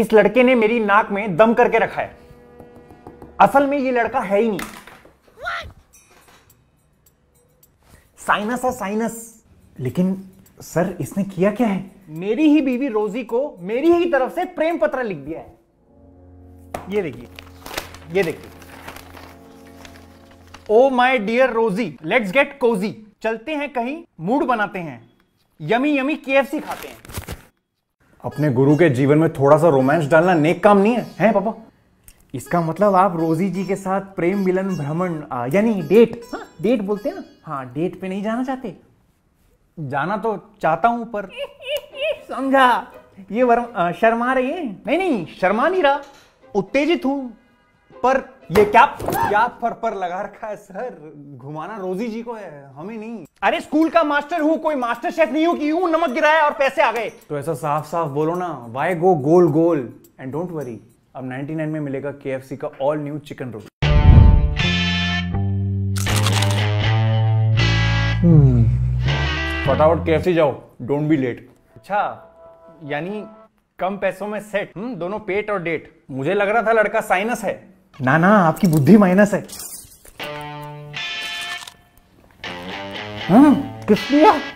इस लड़के ने मेरी नाक में दम करके रखा है। असल में ये लड़का है ही नहीं, साइनस है साइनस। लेकिन सर इसने किया क्या है? मेरी ही बीवी रोजी को मेरी ही तरफ से प्रेम पत्र लिख दिया है। ये देखिए, ये देखिए। Oh my dear Rosie, let's get cozy. चलते हैं कहीं, मूड बनाते हैं, यमी यमी केएफसी खाते हैं। अपने गुरु के जीवन में थोड़ा सा रोमांस डालना नेक काम नहीं है, हैं पापा? इसका मतलब आप रोजी जी के साथ प्रेम मिलन भ्रमण यानी डेट, हाँ डेट बोलते हैं ना, हाँ डेट पे नहीं जाना चाहते? जाना तो चाहता हूं पर समझा, ये शर्मा रही है? नहीं नहीं शर्मा नहीं रहा, उत्तेजित हूं। पर ये क्या पर लगा रखा है सर, घुमाना रोजी जी को है, हमें नहीं। अरे स्कूल का मास्टर हूँ, कोई मास्टर शेफ नहीं हूँ कि यूं नमक गिराया और पैसे आ गए। तो ऐसा साफ साफ बोलो ना, वाई गो गोल गोल। एंड डोंट वरी, अब 99 में मिलेगा KFC का ऑल न्यू चिकन रोल। फटाफट KFC जाओ, डोंट बी लेट। अच्छा यानी कम पैसों में सेट, दोनों पेट और डेट। मुझे लग रहा था लड़का साइनस है। ना ना आपकी बुद्धि माइनस है। किस लिया?